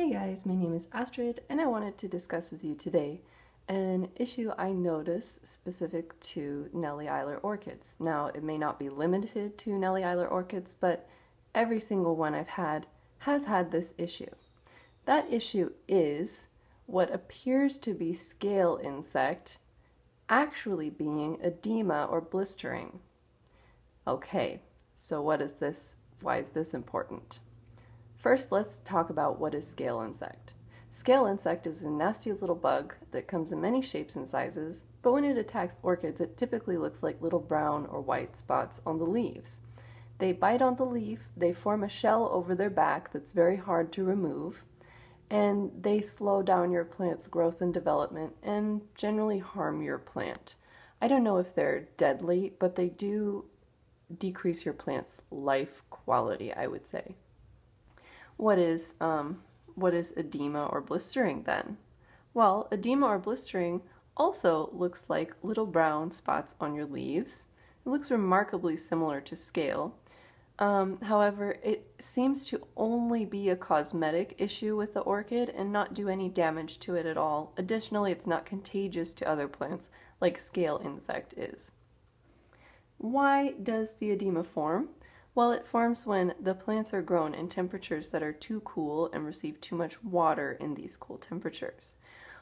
Hey guys, my name is Astrid and I wanted to discuss with you today an issue I notice specific to Nelly Isler orchids. Now, it may not be limited to Nelly Isler orchids, but every single one I've had has had this issue. That issue is what appears to be scale insect actually being edema or blistering. Okay, so what is this? Why is this important? First, let's talk about what is scale insect. Scale insect is a nasty little bug that comes in many shapes and sizes, but when it attacks orchids, it typically looks like little brown or white spots on the leaves. They bite on the leaf, they form a shell over their back that's very hard to remove, and they slow down your plant's growth and development and generally harm your plant. I don't know if they're deadly, but they do decrease your plant's life quality, I would say. What is edema or blistering then? Well, edema or blistering also looks like little brown spots on your leaves. It looks remarkably similar to scale. However, it seems to only be a cosmetic issue with the orchid and not do any damage to it at all. Additionally, it's not contagious to other plants like scale insect is. Why does the edema form? Well, it forms when the plants are grown in temperatures that are too cool and receive too much water in these cool temperatures.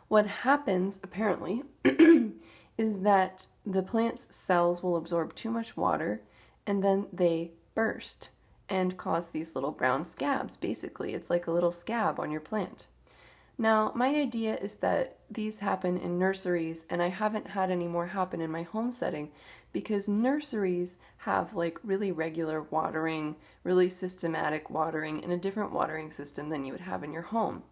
What happens, apparently, is that the plant's cells will absorb too much water and then they burst and cause these little brown scabs. Basically, it's like a little scab on your plant. Now, my idea is that these happen in nurseries, and I haven't had any more happen in my home setting because nurseries have like really regular watering, really systematic watering, and a different watering system than you would have in your home.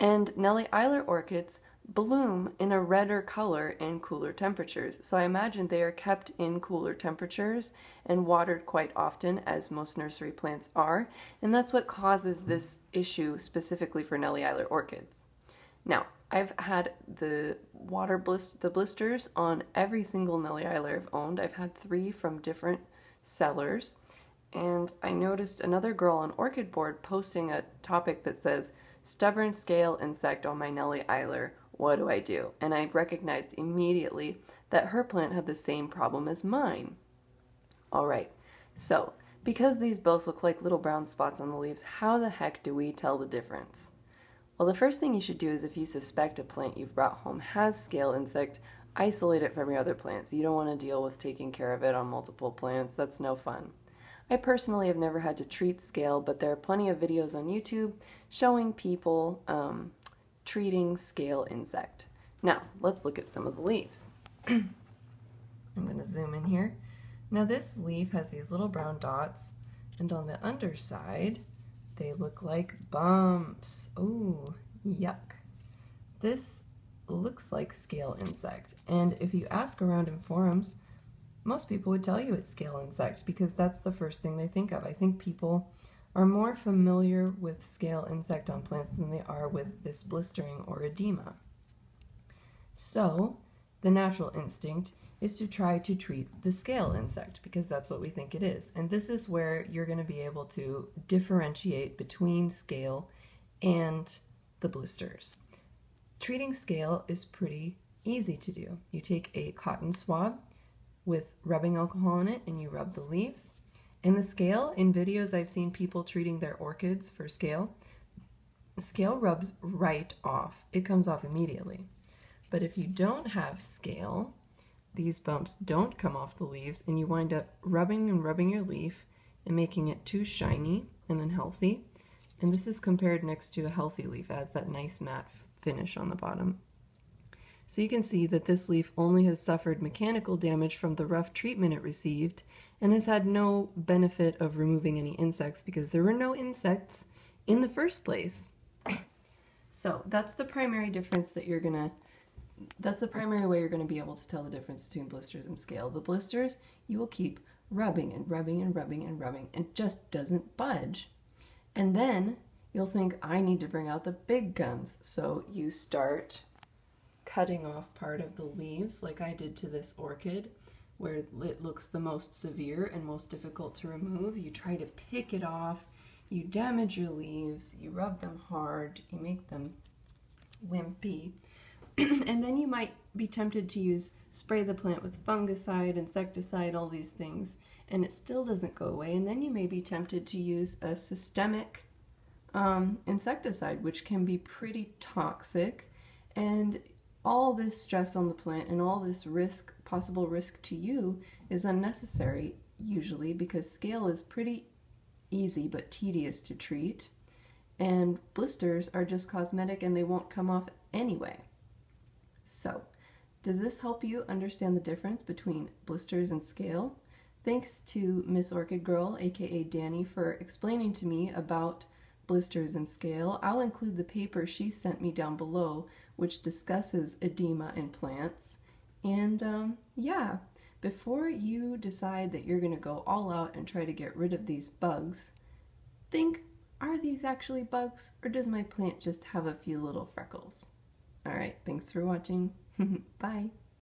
And Nelly Isler orchids bloom in a redder color in cooler temperatures, so I imagine they are kept in cooler temperatures and watered quite often, as most nursery plants are, and that's what causes this issue specifically for Nelly Isler orchids. Now, I've had the blisters on every single Nelly Isler I've owned. I've had 3 from different sellers, and I noticed another girl on Orchid Board posting a topic that says, "Stubborn scale insect on my Nelly Isler. What do I do?" And I recognized immediately that her plant had the same problem as mine. All right, so because these both look like little brown spots on the leaves, how the heck do we tell the difference? Well, the first thing you should do is if you suspect a plant you've brought home has scale insect, isolate it from your other plants. You don't want to deal with taking care of it on multiple plants. That's no fun. I personally have never had to treat scale, but there are plenty of videos on YouTube showing people treating scale insect. Now, let's look at some of the leaves. I'm going to zoom in here. Now, this leaf has these little brown dots, and on the underside, they look like bumps. Ooh, yuck. This looks like scale insect, and if you ask around in forums, most people would tell you it's scale insect because that's the first thing they think of. I think people are more familiar with scale insect on plants than they are with this blistering or edema. So the natural instinct is to try to treat the scale insect because that's what we think it is. And this is where you're going to be able to differentiate between scale and the blisters. Treating scale is pretty easy to do. You take a cotton swab with rubbing alcohol in it and you rub the leaves. And the scale, in videos I've seen people treating their orchids for scale, scale rubs right off. It comes off immediately. But if you don't have scale, these bumps don't come off the leaves and you wind up rubbing and rubbing your leaf and making it too shiny and unhealthy. And this is compared next to a healthy leaf. It has that nice matte finish on the bottom. So you can see that this leaf only has suffered mechanical damage from the rough treatment it received and has had no benefit of removing any insects because there were no insects in the first place. So that's the primary difference that you're gonna, that's the primary way you're gonna be able to tell the difference between blisters and scale. The blisters, you will keep rubbing and rubbing and rubbing and rubbing and it just doesn't budge. And then you'll think, I need to bring out the big guns. So you start cutting off part of the leaves like I did to this orchid where it looks the most severe and most difficult to remove. You try to pick it off, You damage your leaves, you rub them hard, you make them wimpy, and then you might be tempted to spray the plant with fungicide, insecticide, all these things, and it still doesn't go away, and then you may be tempted to use a systemic insecticide, which can be pretty toxic, and all this stress on the plant and all this risk, possible risk to you, is unnecessary usually, because scale is pretty easy but tedious to treat, and blisters are just cosmetic and they won't come off anyway. So, does this help you understand the difference between blisters and scale? Thanks to Miss Orchid Girl, aka Danny, for explaining to me about blisters and scale. I'll include the paper she sent me down below, which discusses edema in plants. And yeah, before you decide that you're going to go all out and try to get rid of these bugs, think, are these actually bugs, or does my plant just have a few little freckles? Alright, thanks for watching. Bye!